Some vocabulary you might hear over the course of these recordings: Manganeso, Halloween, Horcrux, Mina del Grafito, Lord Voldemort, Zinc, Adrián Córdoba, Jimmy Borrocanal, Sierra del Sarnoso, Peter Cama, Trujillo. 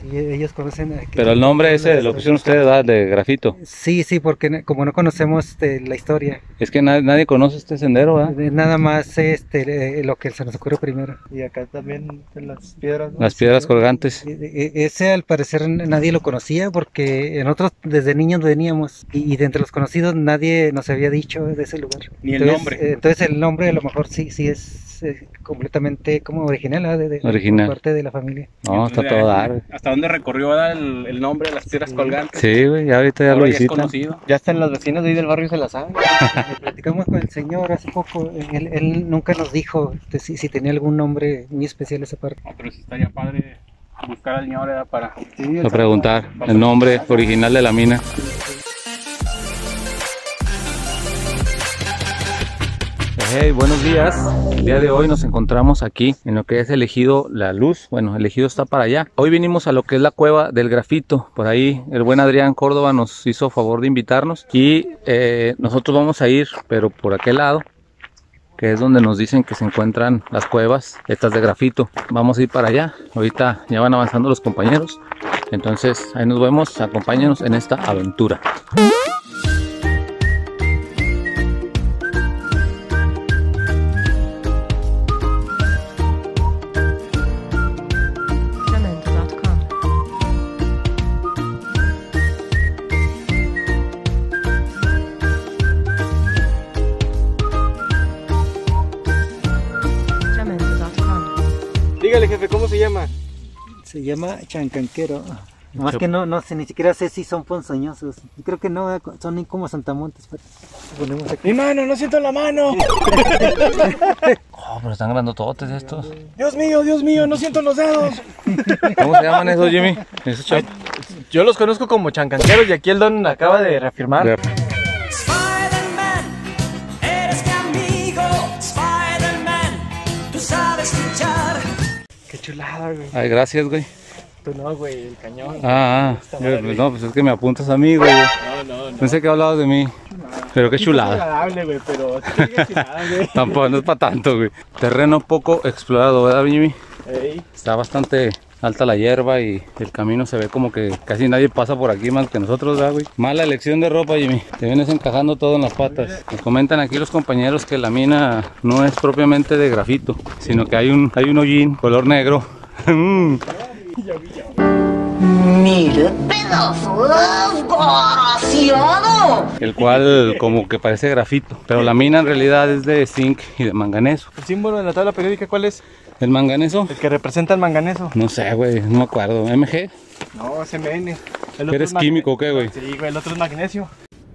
Sí, ellos conocen... Pero el nombre ese lo pusieron ustedes, ¿verdad? De grafito. Sí, sí, porque como no conocemos la historia. Es que nadie conoce este sendero, ¿verdad? Nada más lo que se nos ocurre primero. Y acá también las piedras, ¿no? Las piedras colgantes. Ese al parecer nadie lo conocía porque nosotros desde niños veníamos y de entre los conocidos nadie nos había dicho de ese lugar. Ni el nombre. Entonces el nombre a lo mejor sí es... completamente como original, ¿eh? Original. Parte de la familia. No, está todo dar. ¿Hasta dónde recorrió el nombre de las piedras colgantes? Sí, güey, ya ahorita ya lo visitan. Ya están los vecinos de ahí del barrio, se la saben. Platicamos con el señor hace poco, él nunca nos dijo si tenía algún nombre muy especial esa parte. No, pero sí estaría padre buscar al señor para... Sí, a preguntar el nombre original de la mina. Hey, buenos días. El día de hoy nos encontramos aquí en lo que es el ejido La Luz. Bueno, el ejido está para allá. Hoy vinimos a lo que es la cueva del grafito. Por ahí el buen Adrián Córdoba nos hizo favor de invitarnos. Y nosotros vamos a ir, pero por aquel lado, que es donde nos dicen que se encuentran las cuevas estas de grafito. Vamos a ir para allá. Ahorita ya van avanzando los compañeros. Entonces ahí nos vemos. Acompáñenos en esta aventura. Dígale, jefe, ¿cómo se llama? Se llama chancanquero. Más que no sé, ni siquiera sé si son ponzoñosos. Creo que no, son como santamontes. Ponemos aquí. ¡Mi mano! ¡No siento la mano! Oh, pero están grandototes estos. Dios mío, no siento los dedos. ¿Cómo se llaman esos, Jimmy? Ay, yo los conozco como chancanqueros y aquí el don acaba de reafirmar. Chulada, güey. Ay, gracias, güey. Tú no, güey, el cañón. Güey. No, pues es que me apuntas a mí, güey. No. Pensé que hablabas de mí. No. Pero qué chulada. Es agradable, güey, pero nada, güey. Tampoco, no es para tanto, güey. Terreno poco explorado, ¿verdad, Jimmy? Ey. Está bastante alta la hierba y el camino se ve como que casi nadie pasa por aquí más que nosotros, ¿verdad, güey? Mala elección de ropa, Jimmy. Te vienes encajando todo en las patas. Nos comentan aquí los compañeros que la mina no es propiamente de grafito, sino que hay un hollín color negro. Mira, pedazo desgraciado. El cual como que parece grafito, pero la mina en realidad es de zinc y de manganeso. ¿El símbolo de la tabla periódica cuál es? ¿El manganeso? ¿El que representa el manganeso? No sé, güey, no me acuerdo. ¿MG? No, es MN. ¿Eres químico o qué, güey? Sí, güey, el otro es magnesio.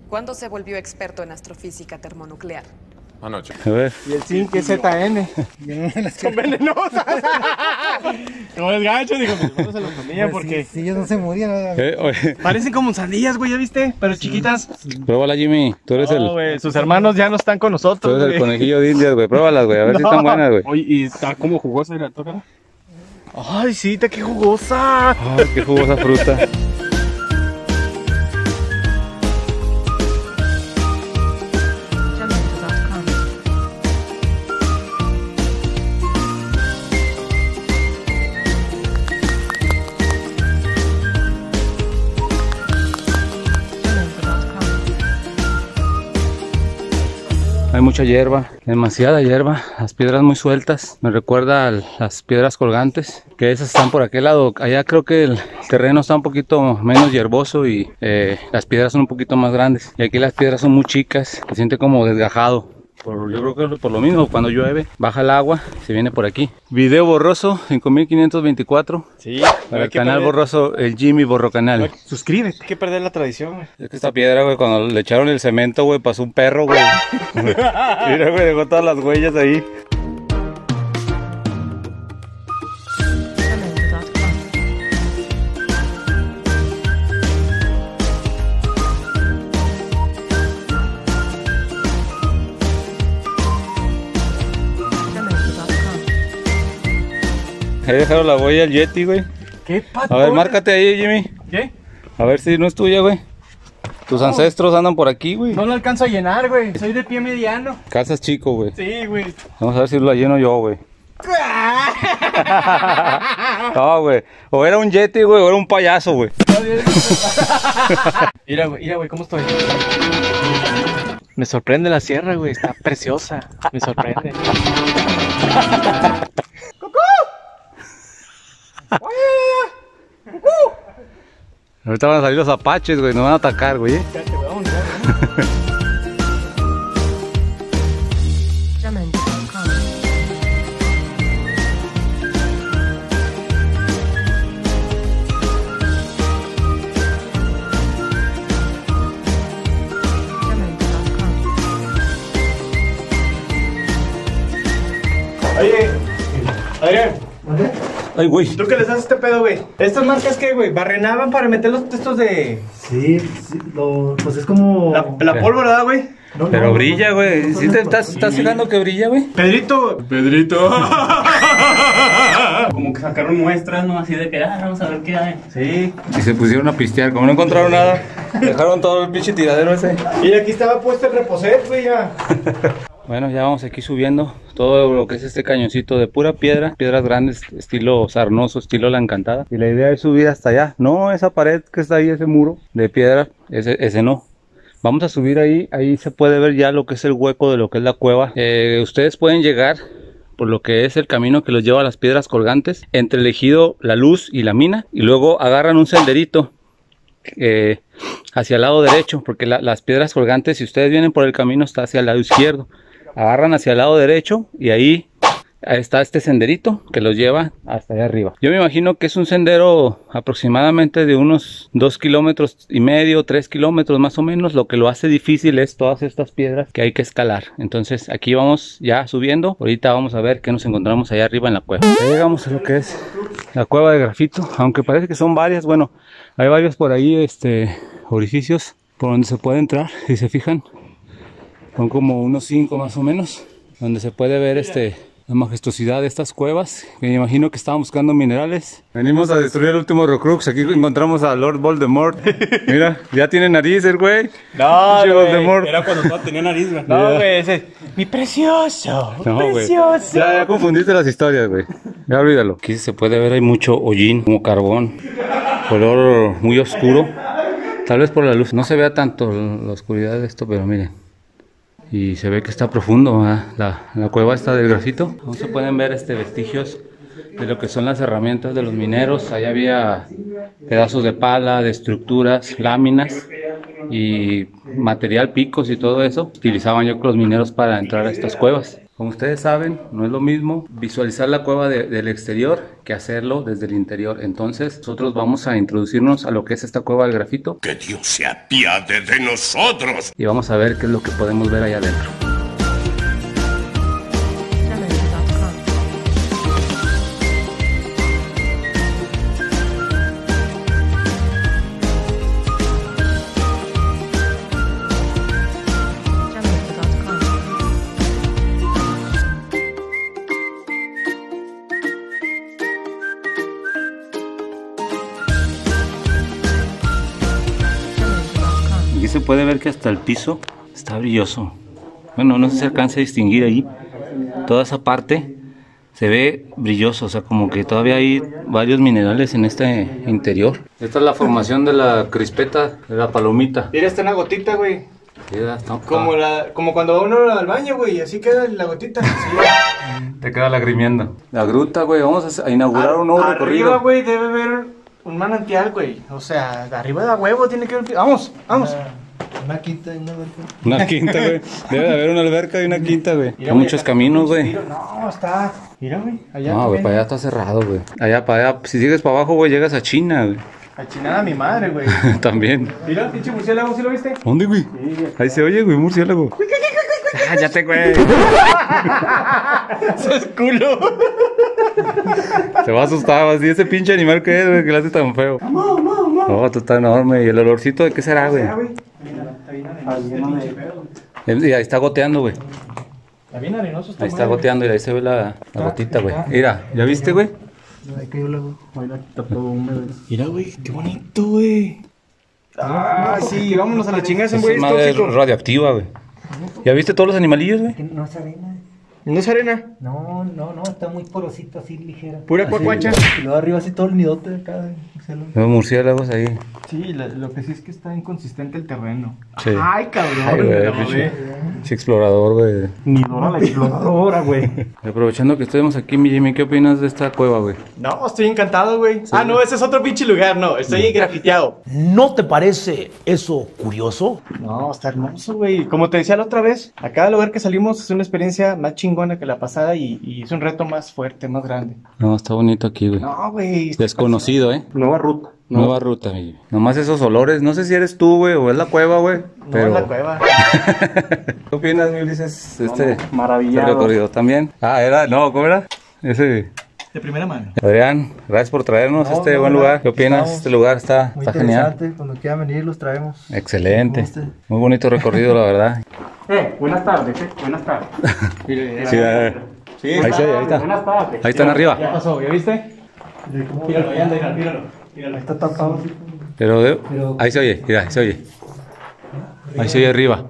¿Cuándo se volvió experto en astrofísica termonuclear? Anoche. A ver. Y el zinc es ZN. Son venenosas. Como el gancho, digo, pues vamos a la familia porque... Si ellos no se morían. Parecen como sandías, güey, ¿ya viste? Pero chiquitas. Pruébala, Jimmy. Tú eres el... güey, sus hermanos ya no están con nosotros, tú eres el conejillo de indias, güey. Pruébalas, güey, a ver si están buenas, güey. Oye, y está como jugosa, mira, tócala. Ay, sí, está qué jugosa. Ay, qué jugosa fruta. Hay mucha hierba, demasiada hierba, las piedras muy sueltas, me recuerda a las piedras colgantes, que esas están por aquel lado. Allá creo que el terreno está un poquito menos hierboso y las piedras son un poquito más grandes. Y aquí las piedras son muy chicas, se siente como desgajado. Yo creo que por lo mismo, cuando llueve, baja el agua, se viene por aquí. Video borroso, 5524. Sí. Para el canal borroso, el Jimmy Borrocanal. Suscríbete. Hay que perder la tradición, güey. Es que esta piedra, güey, cuando le echaron el cemento, güey, pasó un perro, güey. Mira, güey, dejó todas las huellas ahí. Ahí dejaron la huella al Yeti, güey. ¿Qué pato? A ver, márcate ahí, Jimmy. ¿Qué? A ver si no es tuya, güey. Tus ancestros andan por aquí, güey. No lo alcanzo a llenar, güey. Soy de pie mediano. Calzas chico, güey. Sí, güey. Vamos a ver si lo lleno yo, güey. No, güey. O era un yeti, güey, o era un payaso, güey. Mira, güey, ¿cómo estoy? Me sorprende la sierra, güey. Está preciosa. Me sorprende. ¡Cucú! Ahorita van a salir los apaches, güey. Nos van a atacar, güey. Oye, Adrián. Ay, güey. ¿Tú qué les haces este pedo, güey? ¿Estas marcas qué, güey? ¿Barrenaban para meter los textos de...? Sí, pues es como... La pólvora, güey. No, pero no, brilla, güey. No, ¿sí te estás fijando que brilla, güey? Pedrito. Como que sacaron muestras, ¿no? Así de que, vamos a ver qué hay. Sí. Y se pusieron a pistear. Como no encontraron nada, dejaron todo el pinche tiradero ese. Y aquí estaba puesto el reposet, güey, ya. Bueno, ya vamos aquí subiendo todo lo que es este cañoncito de pura piedra, piedras grandes, estilo sarnoso, estilo La Encantada. Y la idea es subir hasta allá, no esa pared que está ahí, ese muro de piedra, ese no. Vamos a subir ahí se puede ver ya lo que es el hueco de lo que es la cueva. Ustedes pueden llegar por lo que es el camino que los lleva a las piedras colgantes, entre el ejido, la luz y la mina. Y luego agarran un senderito hacia el lado derecho, porque las piedras colgantes, si ustedes vienen por el camino, está hacia el lado izquierdo. Agarran hacia el lado derecho y ahí está este senderito que los lleva hasta allá arriba. Yo me imagino que es un sendero aproximadamente de unos 2,5 kilómetros, 3 kilómetros más o menos. Lo que lo hace difícil es todas estas piedras que hay que escalar. Entonces aquí vamos ya subiendo. Ahorita vamos a ver qué nos encontramos allá arriba en la cueva. Ya llegamos a lo que es la cueva de grafito, aunque parece que son varias. Bueno, hay varios por ahí orificios por donde se puede entrar, si se fijan. Son como unos 5 más o menos, donde se puede ver la majestuosidad de estas cuevas, que me imagino que estaban buscando minerales. Venimos a destruir el último Horcrux, aquí encontramos a Lord Voldemort. Mira, ya tiene nariz el güey. No, güey, era cuando todo tenía nariz, güey. No, güey, ese es mi precioso, precioso. Ya confundiste las historias, güey, ya olvídalo. Aquí se puede ver, hay mucho hollín, como carbón, color muy oscuro. Tal vez por la luz no se vea tanto la oscuridad de esto, pero miren. Y se ve que está profundo, ¿eh? la cueva está del grafito. Aún se pueden ver vestigios de lo que son las herramientas de los mineros. Allá había pedazos de pala, de estructuras, láminas y material, picos y todo eso. Utilizaban, yo creo, los mineros para entrar a estas cuevas. Como ustedes saben, no es lo mismo visualizar la cueva del exterior que hacerlo desde el interior. Entonces, nosotros vamos a introducirnos a lo que es esta cueva del grafito. ¡Que Dios se apiade de nosotros! Y vamos a ver qué es lo que podemos ver allá adentro. Se puede ver que hasta el piso está brilloso. Bueno, no se alcanza a distinguir ahí. Toda esa parte se ve brilloso, o sea, como que todavía hay varios minerales en este interior. Esta es la formación de la crispeta, de la palomita. Mira, está una gotita, güey. Sí, como cuando uno va al baño, güey, así queda la gotita. Así. Te queda lagrimiendo. La gruta, güey, vamos a inaugurar un nuevo recorrido. Arriba, güey, debe haber un manantial, güey. O sea, arriba de huevo tiene que haber... Vamos. Una quinta y una alberca. Una quinta, güey. Debe de haber una alberca y una quinta, güey. Hay muchos caminos, güey. No, está... Mira, güey. Allá. No, güey, para allá está cerrado, güey. Allá. Si sigues para abajo, güey, llegas a China, güey. A China a mi madre, güey. También. Mira, pinche murciélago, ¿sí lo viste? ¿Dónde, güey? Sí, ahí se oye, güey, murciélago. ¡Cállate, güey! ¡Sos culo! Se va a asustar, así ese pinche animal que es, güey, que le hace tan feo. No, esto está enorme. ¿Y el olorcito de qué será, güey? Y ahí está goteando, güey. Ahí está goteando y ahí se ve la gotita, güey. Mira, ¿ya viste, güey? Mira, güey, qué bonito, güey. Ah, sí, vámonos a la chingada, ese güey. Es madre radioactiva, güey. ¿Ya viste todos los animalillos, güey? No se ve nada. ¿No es arena? No, no, no, está muy porosito, así ligera. Pura cuacuacha. Y luego arriba así todo el nidote de acá. Los murciélagos ahí. Sí, lo que sí es que está inconsistente el terreno. Sí. Ay, cabrón. Ay, güey. Sí, explorador, güey. Nidora la exploradora, güey. Aprovechando que estemos aquí, mi Jimmy, ¿qué opinas de esta cueva, güey? No, estoy encantado, güey. Sí. Ah, no, ese es otro pinche lugar, no. Estoy grafiteado. ¿No te parece eso curioso? No, está hermoso, güey. Como te decía la otra vez, a cada lugar que salimos es una experiencia más chingada que la pasada y es un reto más fuerte, más grande. No, está bonito aquí, güey. No, güey. Desconocido, ¿eh? Nueva ruta. Nueva ruta, güey. Nomás esos olores. No sé si eres tú, güey, o es la cueva, güey. Pero... No, es la cueva. ¿Qué opinas, mi Ulises? Maravillado. Este recorrido también. Ah, era... No, ¿cómo era? Ese... De primera mano. Adrián, gracias por traernos buen lugar. ¿Qué opinas? Estamos, este lugar está genial. Cuando quieran venir los traemos. Excelente. Muy bonito recorrido, la verdad. Buenas tardes, buenas tardes. Sí, ahí está. Buenas tardes. Ahí están arriba. Ya pasó, ¿ya viste? Míralo, ahí anda, míralo. Ahí está tapado. Pero ahí se oye, mira, ahí se oye. Ahí se oye arriba.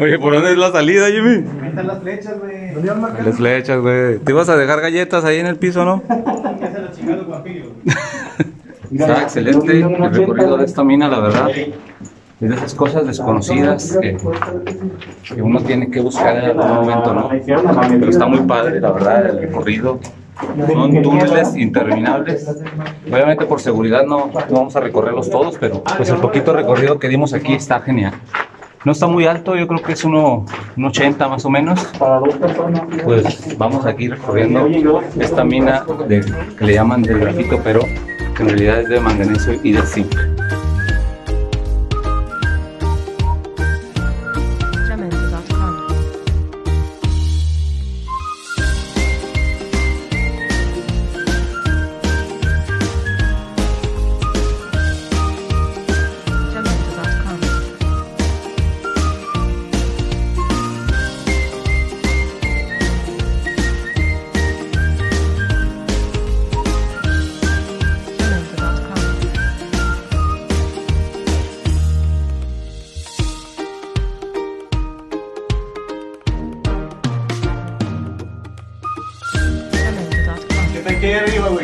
Oye, ¿por dónde es la salida, Jimmy? Ahí están las flechas, güey. ¿Dónde van marcando? Las flechas, güey. ¿Te ibas a dejar galletas ahí en el piso, no? Ya se las chingaron, guapillo. Está excelente el recorrido de esta mina, la verdad. Es de esas cosas desconocidas que uno tiene que buscar en algún momento, ¿no? Pero está muy padre, la verdad, el recorrido. Son túneles interminables. Obviamente por seguridad no vamos a recorrerlos todos, pero pues el poquito recorrido que dimos aquí está genial. No está muy alto, yo creo que es un 80 más o menos. Pues vamos aquí recorriendo esta mina que le llaman del grafito, pero en realidad es de manganeso y de zinc.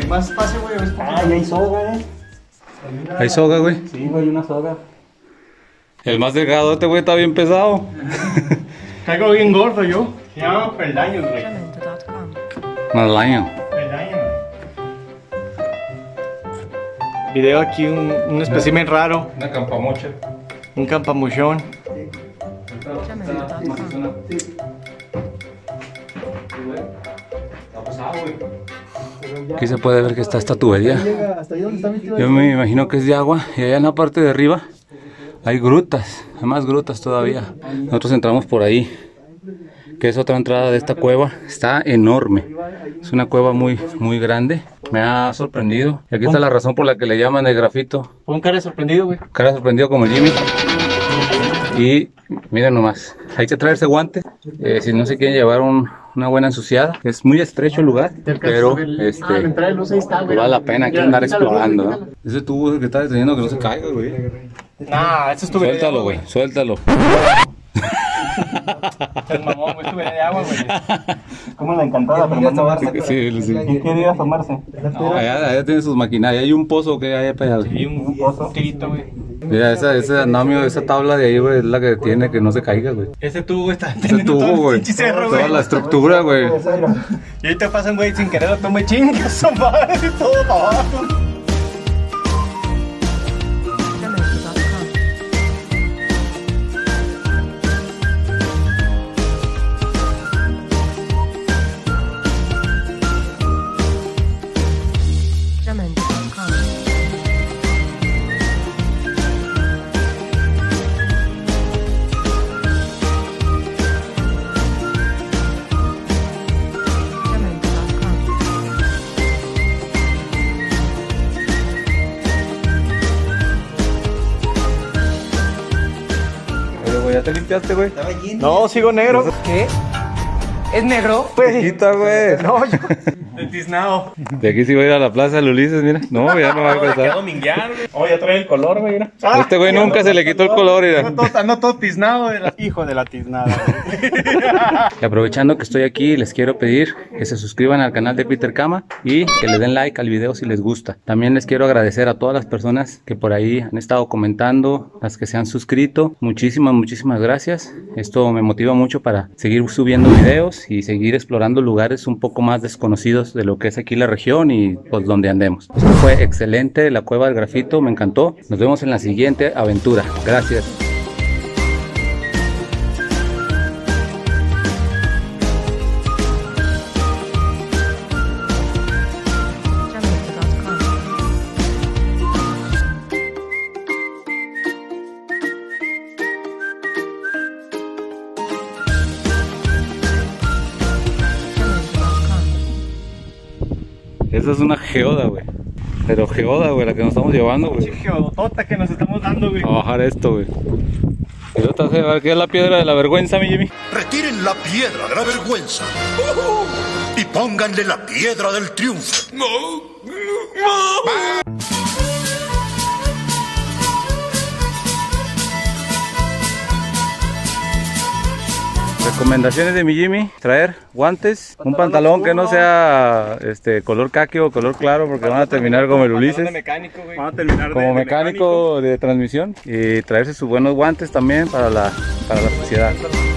Más espacio, güey. Ah, y hay soga, ¿eh? ¿Hay soga, güey? Sí, güey, una soga. El más delgadote, güey, está bien pesado. Caigo bien gordo yo. Se llama peldaño, güey. Peldaño. Peldaño. Video aquí, un espécimen raro. Una campamocha. Un campamuchón. Sí. Está pesado, güey. Aquí se puede ver que está esta tubería. Yo me imagino que es de agua. Y allá en la parte de arriba hay grutas, hay más grutas todavía. Nosotros entramos por ahí, que es otra entrada de esta cueva. Está enorme. Es una cueva muy, muy grande. Me ha sorprendido. Y aquí está la razón por la que le llaman el grafito. Pon cara sorprendido, güey. Cara sorprendido como Jimmy. Y miren nomás, hay que traerse guantes si no se quieren llevar una buena ensuciada. Es muy estrecho el lugar, pero vale la pena aquí andar explorando, ¿no? Ese tubo es el que está deteniendo que no se caiga, güey. Nah, ese es tubería. Suéltalo, güey, suéltalo. El mamón, güey, tubería de agua, güey. Como la encantada, pero no tomarse. Sí. ¿En qué día tomarse? No, allá tiene sus maquinarias, hay un pozo que hay para allá. Sí, un pozo. Un tirito, güey. Mira, ese andamio, esa tabla de ahí, güey, es la que tiene que no se caiga, güey. Ese tubo está teniendo todo el cerro, güey. Toda la estructura, güey. Y ahí te pasan, güey, sin querer, lo tome chingas, son madre, todo para abajo. ¿Te limpiaste, güey? No, sigo negro. ¿Qué? ¿Es negro? Pues, quita, güey. No, yo... El tiznado. De aquí sí voy a ir a la plaza del Ulises, mira. No, ya no va a pasar. Oh, ya trae el color, güey, mira. Ah, este güey nunca se le quitó el color, mira. No todo tiznado, era. Hijo de la tiznada. Y aprovechando que estoy aquí, les quiero pedir que se suscriban al canal de Peter Cama y que le den like al video si les gusta. También les quiero agradecer a todas las personas que por ahí han estado comentando, las que se han suscrito. Muchísimas gracias. Esto me motiva mucho para seguir subiendo videos y seguir explorando lugares un poco más desconocidos de lo que es aquí la región y pues donde andemos. Esto fue excelente, la cueva del grafito, me encantó. Nos vemos en la siguiente aventura. Gracias. Esa es una geoda, güey. Pero geoda, güey, la que nos estamos llevando, güey. Pinche geodotota que nos estamos dando, güey. A bajar esto, güey. ¿Qué es la piedra de la vergüenza, mi Jimmy? Retiren la piedra de la vergüenza. Y pónganle la piedra del triunfo. No. No. Recomendaciones de mi Jimmy, traer guantes, un pantalón que no sea color caqui o color claro, porque van a terminar como el Ulises, como mecánico de transmisión, y traerse sus buenos guantes también para la sociedad.